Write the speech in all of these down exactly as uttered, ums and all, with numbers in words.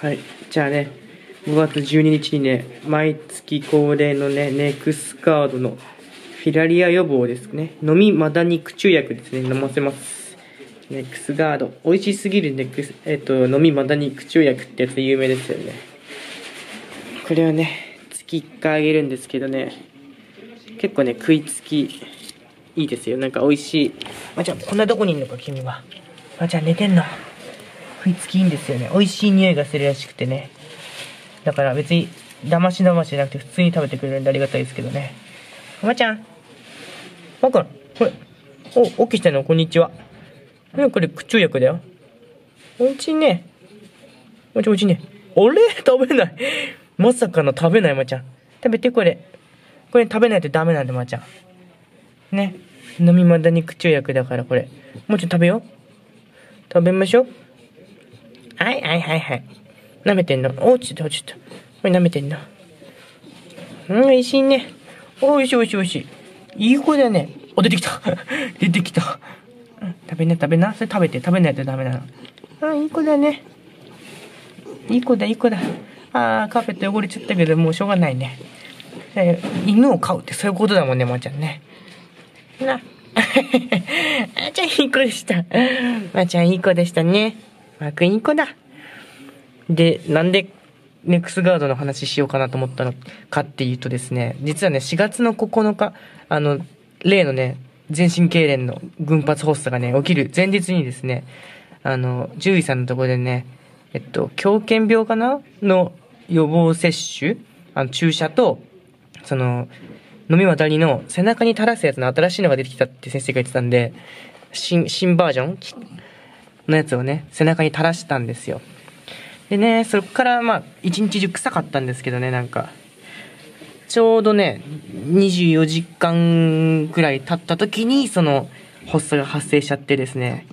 はい、じゃあね、ごがつじゅうににちにね、毎月恒例のね、ネクスカードのフィラリア予防ですね。飲みマダニ駆虫薬ですね、飲ませます。ネクスガード。美味しすぎるネクス、えっと、飲みマダニ駆虫薬ってやつ有名ですよね。これはね、月いっかいあげるんですけどね、結構ね、食いつきいいですよ。なんか美味しい。まーちゃん、こんなどこにいるのか、君は。まーちゃん、寝てんの。食いつきいいんですよね。美味しい匂いがするらしくてね。だから別にだましだましじゃなくて普通に食べてくれるんでありがたいですけどね。おばちゃん、マー君、これ、お、起きしてんの？こんにちは。うん、これ駆虫薬だよ。おいしいね。おいしい、おいしいね。あれ？食べない。まさかの食べない、まーちゃん。食べて、これ。これ食べないとダメなんで、まーちゃん。ね。飲みまだに駆虫薬だから、これ。もうちょっと食べよう。食べましょう。はいはいはいはい。舐めてんの。お、ちょっと、ちょっと。これ舐めてんの。うん、おいしいね。おいしいおいしいおいしい。いい子だね。お、出てきた。出てきた。うん、食べな、食べな。それ食べて、食べないとダメなの。うん、いい子だね。いい子だ、いい子だ。あー、カーペット汚れちゃったけど、もうしょうがないね。えー、犬を飼うってそういうことだもんね、まーちゃんね。な、まーちゃんいい子でした。まーちゃんいい子でしたね。マー君いい子だ。で、なんでネクスガードの話しようかなと思ったのかっていうとですね、実はね、しがつのここのか、あの、例のね、全身痙攣の群発発作がね、起きる前日にですね、あの、獣医さんのところでね、えっと、狂犬病かなの予防接種、あの、注射と、その、飲み渡りの背中に垂らすやつの新しいのが出てきたって先生が言ってたんで、新、新バージョンのやつをね、背中に垂らしたんですよ。でね、そこからまあ、一日中臭かったんですけどね、なんか、ちょうどね、にじゅうよじかんくらい経った時に、その、発作が発生しちゃってですね。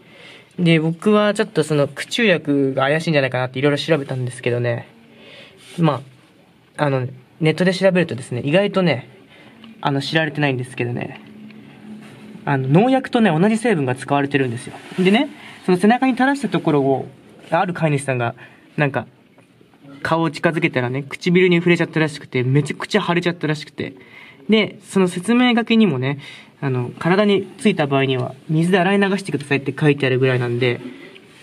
で、僕はちょっとその、駆虫薬が怪しいんじゃないかなっていろいろ調べたんですけどね、まあ、あの、ネットで調べるとですね、意外とね、あの、知られてないんですけどね、あの、農薬とね、同じ成分が使われてるんですよ。でね、その背中に垂らしたところを、ある飼い主さんが、なんか、顔を近づけたらね、唇に触れちゃったらしくて、めちゃくちゃ腫れちゃったらしくて。で、その説明書きにもね、あの、体についた場合には、水で洗い流してくださいって書いてあるぐらいなんで、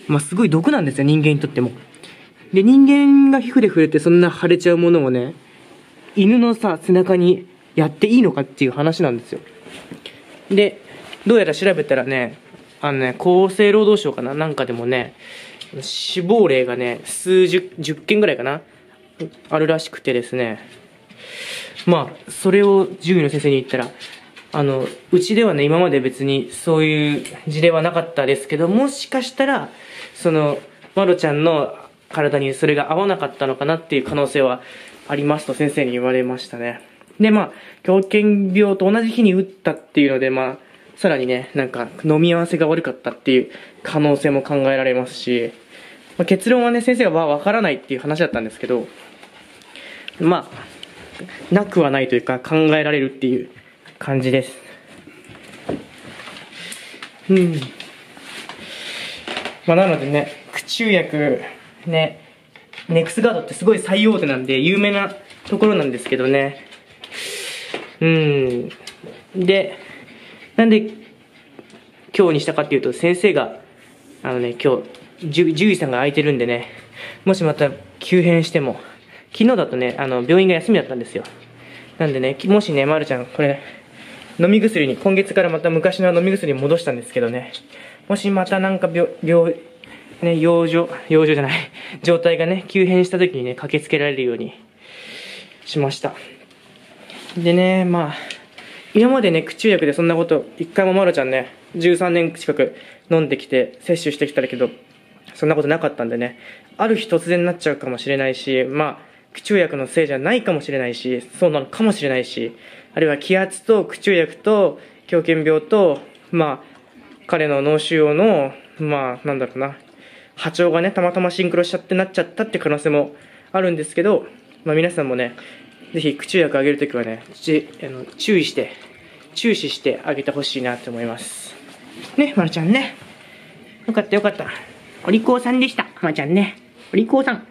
まあ、すごい毒なんですよ、人間にとっても。で、人間が皮膚で触れてそんな腫れちゃうものをね、犬のさ、背中にやっていいのかっていう話なんですよ。で、どうやら調べたらね、あのね、厚生労働省かななんかでもね、死亡例がね、数十、十件ぐらいかなあるらしくてですね。まあ、それを獣医の先生に言ったら、あの、うちではね、今まで別にそういう事例はなかったですけど、もしかしたら、その、まろちゃんの体にそれが合わなかったのかなっていう可能性はありますと先生に言われましたね。で、まあ、狂犬病と同じ日に打ったっていうので、まあ、さらにね、なんか、飲み合わせが悪かったっていう可能性も考えられますし、まあ、結論はね、先生はわからないっていう話だったんですけど、まあ、なくはないというか、考えられるっていう感じです。うん。まあ、なのでね、駆虫薬、ね、ネクスガードってすごい最大手なんで、有名なところなんですけどね。うん。で、なんで、今日にしたかっていうと、先生が、あのね、今日、獣医さんが空いてるんでね、もしまた急変しても、昨日だとね、あの、病院が休みだったんですよ。なんでね、もしね、まるちゃん、これ、飲み薬に、今月からまた昔の飲み薬に戻したんですけどね、もしまたなんか病、病、ね、養生、養生じゃない、状態がね、急変した時にね、駆けつけられるようにしました。でね、まあ、今までね、駆虫薬でそんなこと、一回もまろちゃんね、じゅうさんねん近く飲んできて、摂取してきたけど、そんなことなかったんでね、ある日突然になっちゃうかもしれないし、まあ、駆虫薬のせいじゃないかもしれないし、そうなのかもしれないし、あるいは気圧と駆虫薬と狂犬病と、まあ、彼の脳腫瘍の、まあ、なんだろうな、波長がね、たまたまシンクロしちゃってなっちゃったって可能性もあるんですけど、まあ皆さんもね、ぜひ駆虫薬あげるときはね、ちあの注意して、注視してあげてほしいなと思います。ね、まるちゃんね。よかったよかった。お利口さんでした、まるちゃんね。お利口さん。